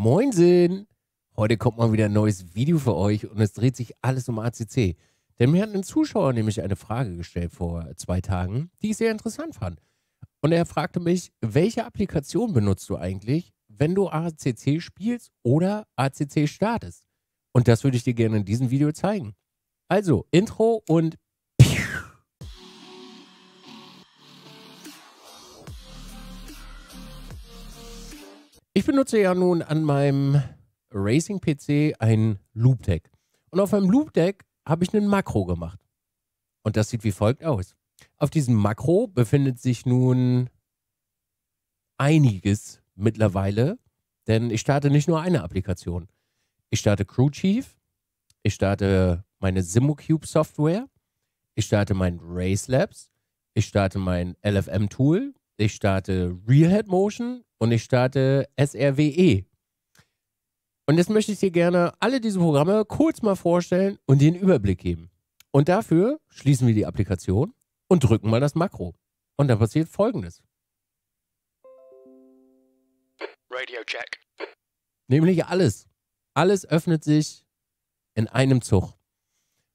Moinsen! Heute kommt mal wieder ein neues Video für euch und es dreht sich alles um ACC. Denn mir hat ein Zuschauer nämlich eine Frage gestellt vor 2 Tagen, die ich sehr interessant fand. Und er fragte mich, welche Applikation benutzt du eigentlich, wenn du ACC spielst oder ACC startest? Und das würde ich dir gerne in diesem Video zeigen. Also, Intro und... Ich benutze ja nun an meinem Racing-PC ein Loop Deck. Und auf meinem Loop Deck habe ich einen Makro gemacht. Und das sieht wie folgt aus. Auf diesem Makro befindet sich nun einiges mittlerweile, denn ich starte nicht nur eine Applikation. Ich starte Crew Chief, ich starte meine Simucube-Software, ich starte mein RaceLabs, ich starte mein LFM-Tool, ich starte Real Head Motion und ich starte SRWE. Und jetzt möchte ich dir gerne alle diese Programme kurz mal vorstellen und dir einen Überblick geben. Und dafür schließen wir die Applikation und drücken mal das Makro. Und dann passiert Folgendes. Radio check. Nämlich alles. Alles öffnet sich in einem Zug.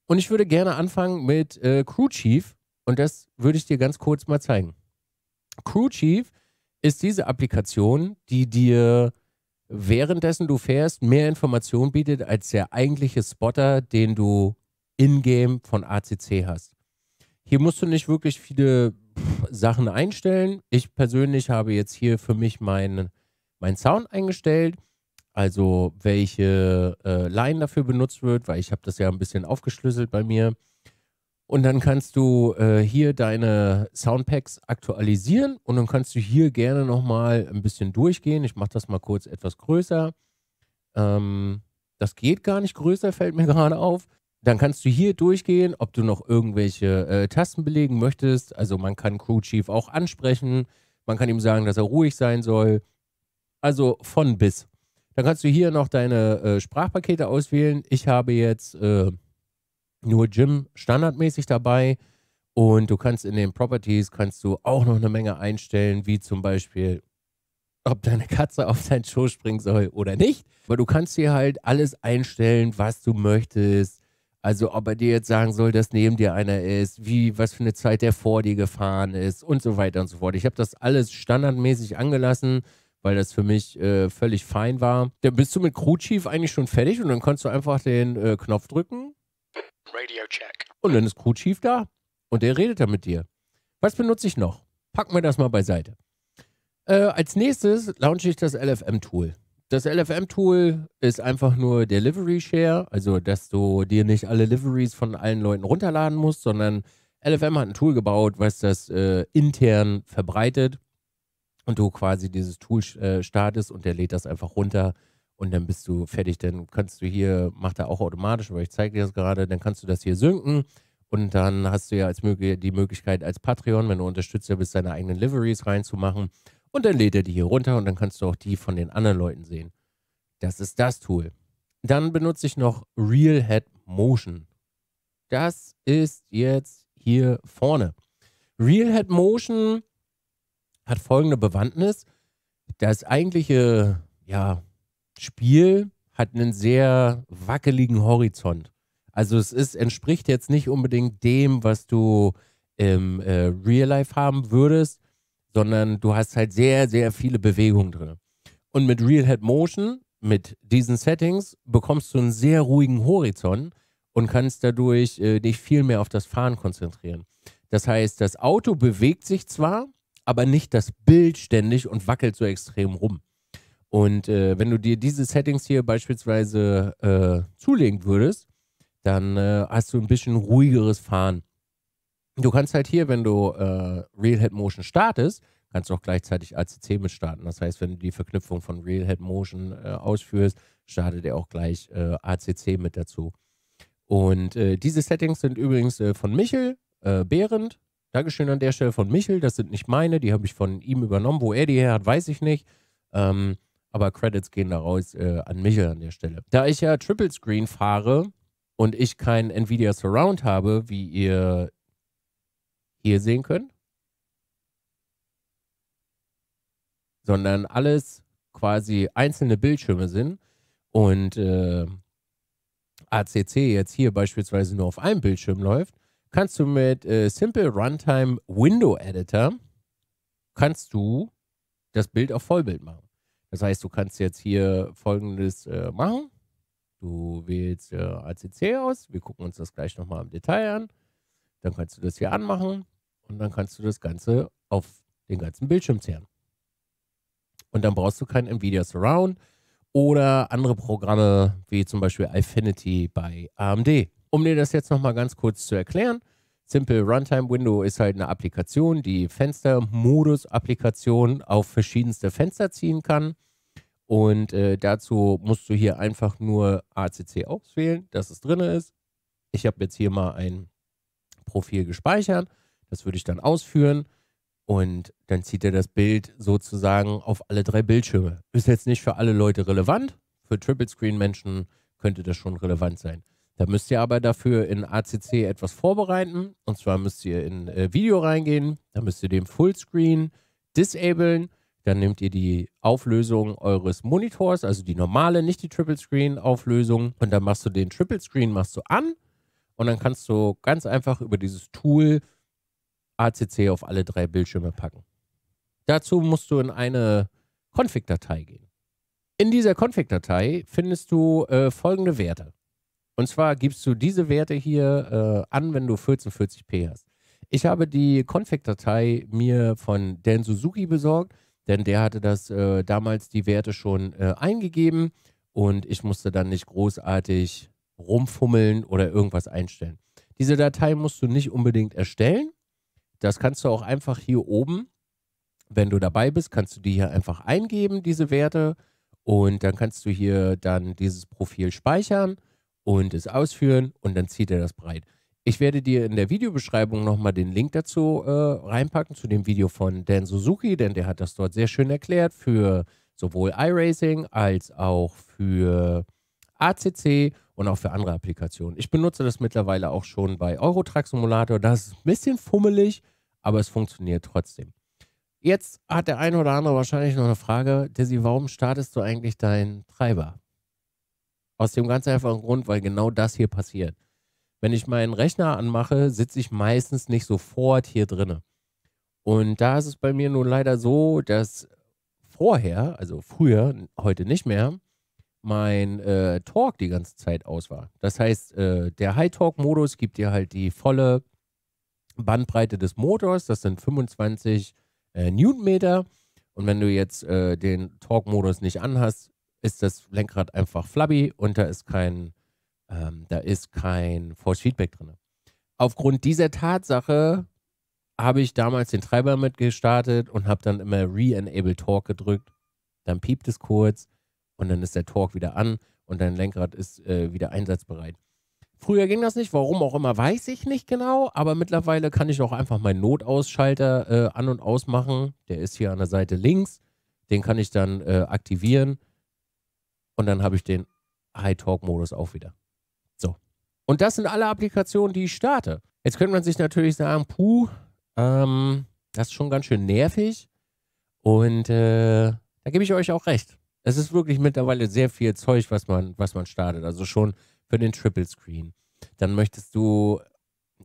Und ich würde gerne anfangen mit Crew Chief. Und das würde ich dir ganz kurz mal zeigen. Crew Chief ist diese Applikation, die dir, währenddessen du fährst, mehr Informationen bietet als der eigentliche Spotter, den du in-game von ACC hast. Hier musst du nicht wirklich viele Sachen einstellen. Ich persönlich habe jetzt hier für mich meinen Sound eingestellt, also welche Line dafür benutzt wird, weil ich habe das ja ein bisschen aufgeschlüsselt bei mir. Und dann kannst du hier deine Soundpacks aktualisieren und dann kannst du hier gerne nochmal ein bisschen durchgehen. Ich mache das mal kurz etwas größer. Das geht gar nicht größer, fällt mir gerade auf. Dann kannst du hier durchgehen, ob du noch irgendwelche Tasten belegen möchtest. Also man kann Crew Chief auch ansprechen. Man kann ihm sagen, dass er ruhig sein soll. Also von bis. Dann kannst du hier noch deine Sprachpakete auswählen. Ich habe jetzt... nur Gym standardmäßig dabei und du kannst in den Properties kannst du auch noch eine Menge einstellen, wie zum Beispiel, ob deine Katze auf deinen Schoß springen soll oder nicht. Aber du kannst hier halt alles einstellen, was du möchtest. Also ob er dir jetzt sagen soll, dass neben dir einer ist, wie, was für eine Zeit der vor dir gefahren ist und so weiter und so fort. Ich habe das alles standardmäßig angelassen, weil das für mich völlig fein war. Dann bist du mit Crew Chief eigentlich schon fertig und dann kannst du einfach den Knopf drücken. Radio check. Und dann ist Crew Chief da und der redet dann mit dir. Was benutze ich noch? Packen wir das mal beiseite. Als nächstes launche ich das LFM-Tool. Das LFM-Tool ist einfach nur Delivery Share, also dass du dir nicht alle Liveries von allen Leuten runterladen musst, sondern LFM hat ein Tool gebaut, was das intern verbreitet und du quasi dieses Tool startest und der lädt das einfach runter. Und dann bist du fertig, dann kannst du hier, macht er auch automatisch, weil ich zeige dir das gerade, dann kannst du das hier synken und dann hast du ja die Möglichkeit als Patreon, wenn du Unterstützer bist, deine eigenen Liveries reinzumachen und dann lädt er die hier runter und dann kannst du auch die von den anderen Leuten sehen. Das ist das Tool. Dann benutze ich noch Real Head Motion. Das ist jetzt hier vorne. Real Head Motion hat folgende Bewandtnis. Das eigentliche, ja... Spiel hat einen sehr wackeligen Horizont. Also es entspricht jetzt nicht unbedingt dem, was du im Real Life haben würdest, sondern du hast halt sehr, sehr viele Bewegungen drin. Und mit Real Head Motion, mit diesen Settings, bekommst du einen sehr ruhigen Horizont und kannst dadurch dich viel mehr auf das Fahren konzentrieren. Das heißt, das Auto bewegt sich zwar, aber nicht das Bild ständig und wackelt so extrem rum. Und wenn du dir diese Settings hier beispielsweise zulegen würdest, dann hast du ein bisschen ruhigeres Fahren. Du kannst halt hier, wenn du Real Head Motion startest, kannst du auch gleichzeitig ACC mit starten. Das heißt, wenn du die Verknüpfung von Real Head Motion ausführst, startet er auch gleich ACC mit dazu. Und diese Settings sind übrigens von Michel Behrendt. Dankeschön an der Stelle von Michel. Das sind nicht meine, die habe ich von ihm übernommen. Wo er die her hat, weiß ich nicht. Aber Credits gehen daraus an Michael an der Stelle. Da ich ja Triple Screen fahre und ich kein Nvidia Surround habe, wie ihr hier sehen könnt, sondern alles quasi einzelne Bildschirme sind und ACC jetzt hier beispielsweise nur auf einem Bildschirm läuft, kannst du mit Simple Runtime Window Editor kannst du das Bild auf Vollbild machen. Das heißt, du kannst jetzt hier Folgendes machen. Du wählst ACC aus. Wir gucken uns das gleich nochmal im Detail an. Dann kannst du das hier anmachen und dann kannst du das Ganze auf den ganzen Bildschirm zerren. Und dann brauchst du kein Nvidia Surround oder andere Programme wie zum Beispiel Affinity bei AMD. Um dir das jetzt nochmal ganz kurz zu erklären, Simple Runtime Window ist halt eine Applikation, die Fenstermodus-Applikation auf verschiedenste Fenster ziehen kann. Und dazu musst du hier einfach nur ACC auswählen, dass es drin ist. Ich habe jetzt hier mal ein Profil gespeichert. Das würde ich dann ausführen. Und dann zieht er das Bild sozusagen auf alle drei Bildschirme. Ist jetzt nicht für alle Leute relevant. Für Triple-Screen-Menschen könnte das schon relevant sein. Da müsst ihr aber dafür in ACC etwas vorbereiten. Und zwar müsst ihr in Video reingehen. Da müsst ihr den Fullscreen disablen. Dann nehmt ihr die Auflösung eures Monitors, also die normale, nicht die Triple-Screen-Auflösung. Und dann machst du den Triple-Screen an. Und dann kannst du ganz einfach über dieses Tool ACC auf alle drei Bildschirme packen. Dazu musst du in eine Config-Datei gehen. In dieser Config-Datei findest du folgende Werte. Und zwar gibst du diese Werte hier an, wenn du 1440p hast. Ich habe die Config-Datei mir von Dan Suzuki besorgt, denn der hatte das damals die Werte schon eingegeben und ich musste dann nicht großartig rumfummeln oder irgendwas einstellen. Diese Datei musst du nicht unbedingt erstellen. Das kannst du auch einfach hier oben, wenn du dabei bist, kannst du die hier einfach eingeben, diese Werte. Und dann kannst du hier dann dieses Profil speichern und es ausführen und dann zieht er das breit. Ich werde dir in der Videobeschreibung nochmal den Link dazu reinpacken, zu dem Video von Dan Suzuki, denn der hat das dort sehr schön erklärt für sowohl iRacing als auch für ACC und auch für andere Applikationen. Ich benutze das mittlerweile auch schon bei Eurotruck-Simulator. Das ist ein bisschen fummelig, aber es funktioniert trotzdem. Jetzt hat der eine oder andere wahrscheinlich noch eine Frage. Dizzy, warum startest du eigentlich deinen Treiber? Aus dem ganz einfachen Grund, weil genau das hier passiert. Wenn ich meinen Rechner anmache, sitze ich meistens nicht sofort hier drin. Und da ist es bei mir nun leider so, dass vorher, also früher, heute nicht mehr, mein Torque die ganze Zeit aus war. Das heißt, der High-Torque-Modus gibt dir halt die volle Bandbreite des Motors. Das sind 25 Newtonmeter. Und wenn du jetzt den Torque-Modus nicht anhast, ist das Lenkrad einfach flabby und da ist kein Force-Feedback drin. Aufgrund dieser Tatsache habe ich damals den Treiber mitgestartet und habe dann immer Re-Enable Torque gedrückt. Dann piept es kurz. Und dann ist der Torque wieder an und dein Lenkrad ist wieder einsatzbereit. Früher ging das nicht, warum auch immer, weiß ich nicht genau. Aber mittlerweile kann ich auch einfach meinen Notausschalter an- und ausmachen. Der ist hier an der Seite links. Den kann ich dann aktivieren. Und dann habe ich den High-Torque-Modus auch wieder. So. Und das sind alle Applikationen, die ich starte. Jetzt könnte man sich natürlich sagen, puh, das ist schon ganz schön nervig. Und da gebe ich euch auch recht. Es ist wirklich mittlerweile sehr viel Zeug, was man startet. Also schon für den Triple Screen. Dann möchtest du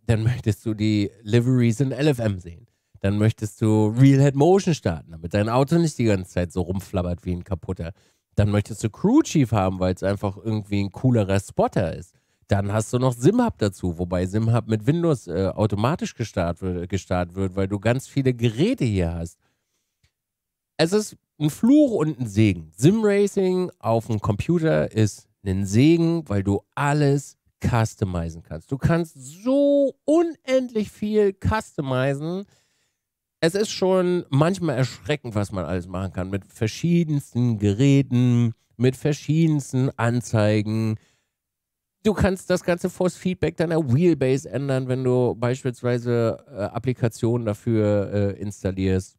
die Liveries in LFM sehen. Dann möchtest du Real Head Motion starten, damit dein Auto nicht die ganze Zeit so rumflabbert wie ein kaputter. Dann möchtest du Crew Chief haben, weil es einfach irgendwie ein coolerer Spotter ist. Dann hast du noch SimHub dazu, wobei SimHub mit Windows automatisch gestartet wird, weil du ganz viele Geräte hier hast. Es ist ein Fluch und ein Segen. Simracing auf dem Computer ist ein Segen, weil du alles customizen kannst. Du kannst so unendlich viel customizen. Es ist schon manchmal erschreckend, was man alles machen kann. Mit verschiedensten Geräten, mit verschiedensten Anzeigen. Du kannst das ganze Force-Feedback deiner Wheelbase ändern, wenn du beispielsweise Applikationen dafür installierst.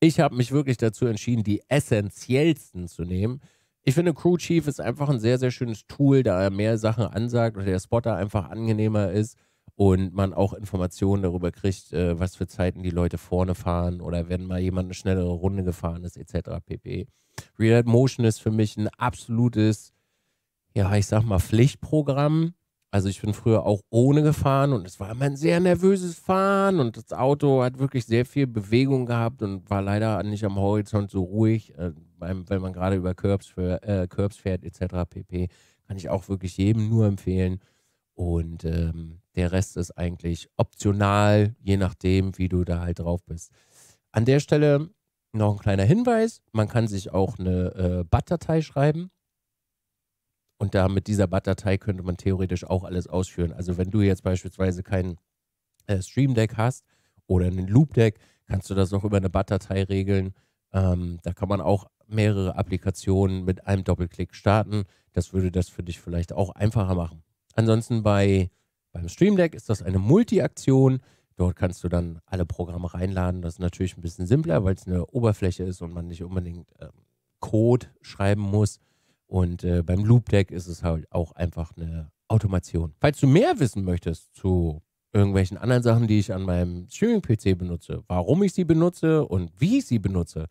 Ich habe mich wirklich dazu entschieden, die essentiellsten zu nehmen. Ich finde, Crew Chief ist einfach ein sehr, sehr schönes Tool, da er mehr Sachen ansagt und der Spotter einfach angenehmer ist. und man auch Informationen darüber kriegt, was für Zeiten die Leute vorne fahren oder wenn mal jemand eine schnellere Runde gefahren ist, etc. pp. Real Head Motion ist für mich ein absolutes, ja, ich sag mal, Pflichtprogramm. Also ich bin früher auch ohne gefahren und es war immer ein sehr nervöses Fahren und das Auto hat wirklich sehr viel Bewegung gehabt und war leider nicht am Horizont so ruhig, wenn man gerade über Curbs fährt etc. pp. Kann ich auch wirklich jedem nur empfehlen und der Rest ist eigentlich optional, je nachdem, wie du da halt drauf bist. An der Stelle noch ein kleiner Hinweis, man kann sich auch eine BAT-Datei schreiben. Und da mit dieser BAT-Datei könnte man theoretisch auch alles ausführen. Also wenn du jetzt beispielsweise kein Stream Deck hast oder einen Loop Deck, kannst du das auch über eine BAT-Datei regeln. Da kann man auch mehrere Applikationen mit einem Doppelklick starten. Das würde das für dich vielleicht auch einfacher machen. Ansonsten beim Stream Deck ist das eine Multi-Aktion. Dort kannst du dann alle Programme reinladen. Das ist natürlich ein bisschen simpler, weil es eine Oberfläche ist und man nicht unbedingt Code schreiben muss. Und beim Loop Deck ist es halt auch einfach eine Automation. Falls du mehr wissen möchtest zu irgendwelchen anderen Sachen, die ich an meinem Streaming-PC benutze, warum ich sie benutze und wie ich sie benutze,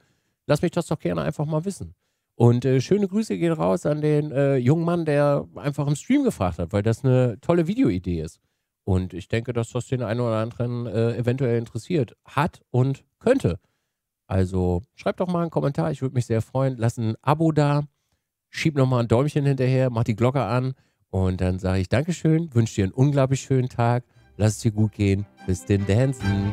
lass mich das doch gerne einfach mal wissen. Und schöne Grüße gehen raus an den jungen Mann, der einfach im Stream gefragt hat, weil das eine tolle Videoidee ist. Und ich denke, dass das den einen oder anderen eventuell interessiert hat und könnte. Also schreib doch mal einen Kommentar, ich würde mich sehr freuen. Lass ein Abo da. Schieb nochmal ein Däumchen hinterher, mach die Glocke an und dann sage ich Dankeschön, wünsche dir einen unglaublich schönen Tag, lass es dir gut gehen, bis den Dancen.